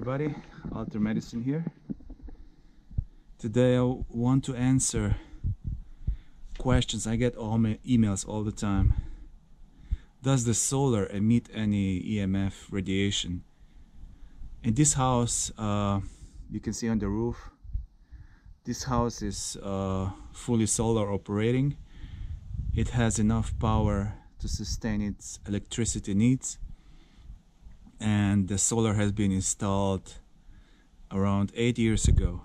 everybody, Alter Medicine here. Today I want to answer questions. I get all my emails all the time. Does the solar emit any EMF radiation? In this house, you can see on the roof, this house is fully solar operating. It has enough power to sustain its electricity needs. And the solar has been installed around 8 years ago.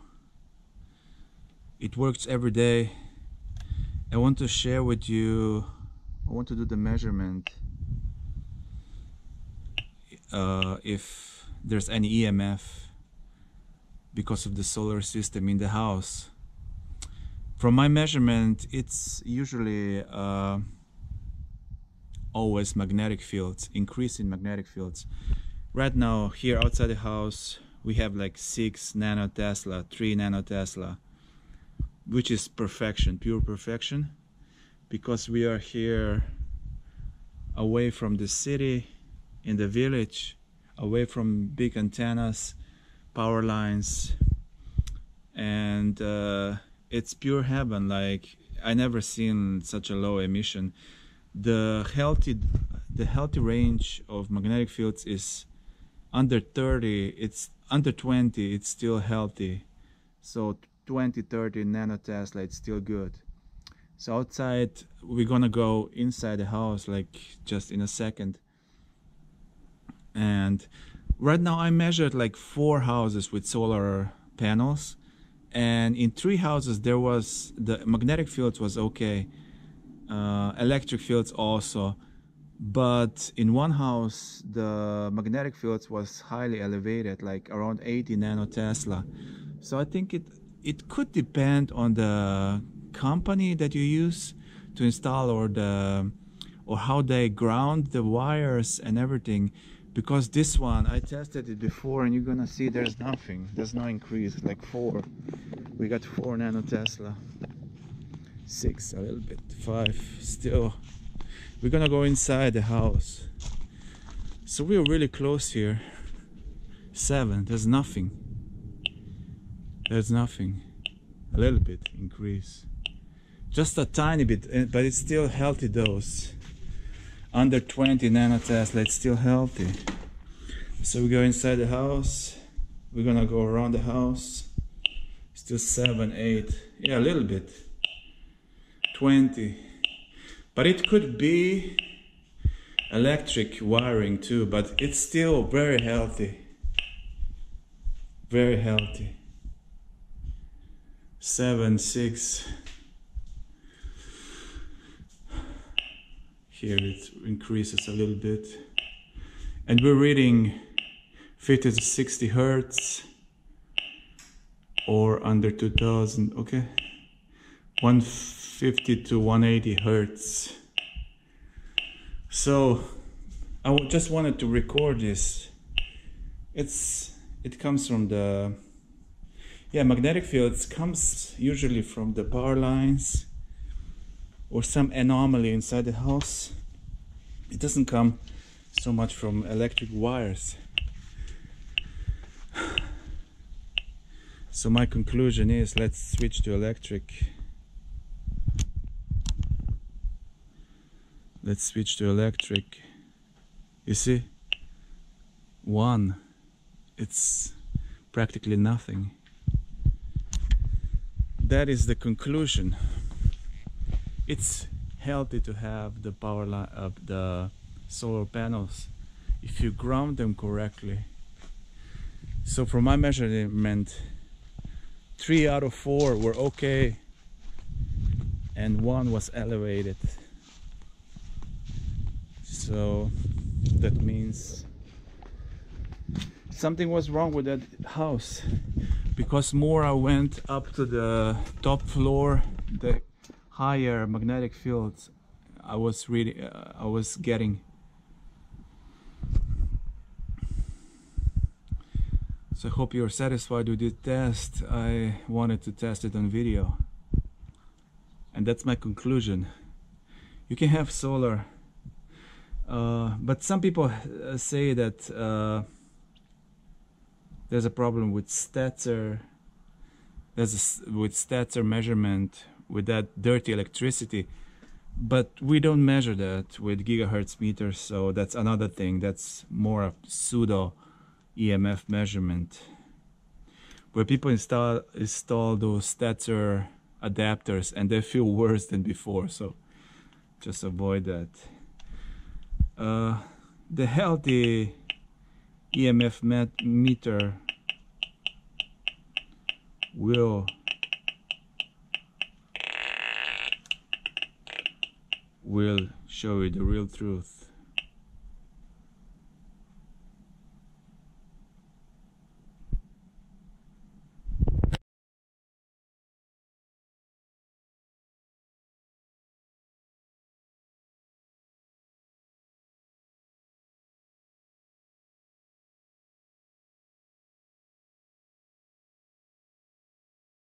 It works every day. I want to share with you, I want to do the measurement if there's any EMF because of the solar system in the house. From my measurement, it's usually always magnetic fields, increase in magnetic fields. Right now, here outside the house, we have like 6 nanotesla, 3 nanotesla, which is perfection, pure perfection, because we are here away from the city, in the village, away from big antennas, power lines, and it's pure heaven. Like, I never seen such a low emission. The healthy range of magnetic fields is under 30, it's under 20, it's still healthy. So 20, 30 nanotesla, it's still good. So outside, we're gonna go inside the house, like just in a second. And right now I measured like 4 houses with solar panels, and in 3 houses there was, the magnetic fields was okay, electric fields also. But in one house, the magnetic fields was highly elevated, like around 80 nanotesla. So I think it could depend on the company that you use to install, or how they ground the wires and everything. Because this one, I tested it before, and you're gonna see there's nothing. There's no increase, like 4. We got 4 nanotesla. 6 a little bit, 5 still. We're gonna go inside the house, so we're really close here. 7, there's nothing, there's nothing. A little bit increase, just a tiny bit, but it's still healthy dose. Under 20 nanotesla, it's still healthy. So we go inside the house, we're gonna go around the house, still 7, 8, yeah, a little bit, 20. But it could be electric wiring too, but it's still very healthy, very healthy. 7, 6. Here it increases a little bit, and we're reading 50 to 60 hertz or under 2000. Okay, 150 to 180 hertz. So I just wanted to record this. It comes from the, yeah, magnetic fields comes usually from the power lines or some anomaly inside the house. It doesn't come so much from electric wires. So my conclusion is, let's switch to electric. Let's switch to electric. You see, 1, it's practically nothing. That is the conclusion. It's healthy to have the power line up, the solar panels, if you ground them correctly. So from my measurement, 3 out of 4 were okay, and 1 was elevated. So that means something was wrong with that house, because more I went up to the top floor, the higher magnetic fields I was getting. So I hope you're satisfied with this test. I wanted to test it on video, and that's my conclusion. You can have solar. But some people say that There's a problem with Stetzer. There's a, with Stetzer measurement, with that dirty electricity. But we don't measure that with gigahertz meters, so that's another thing. That's more of pseudo EMF measurement. Where people install those Stetzer adapters and they feel worse than before, so just avoid that. The healthy EMF meter will show you the real truth.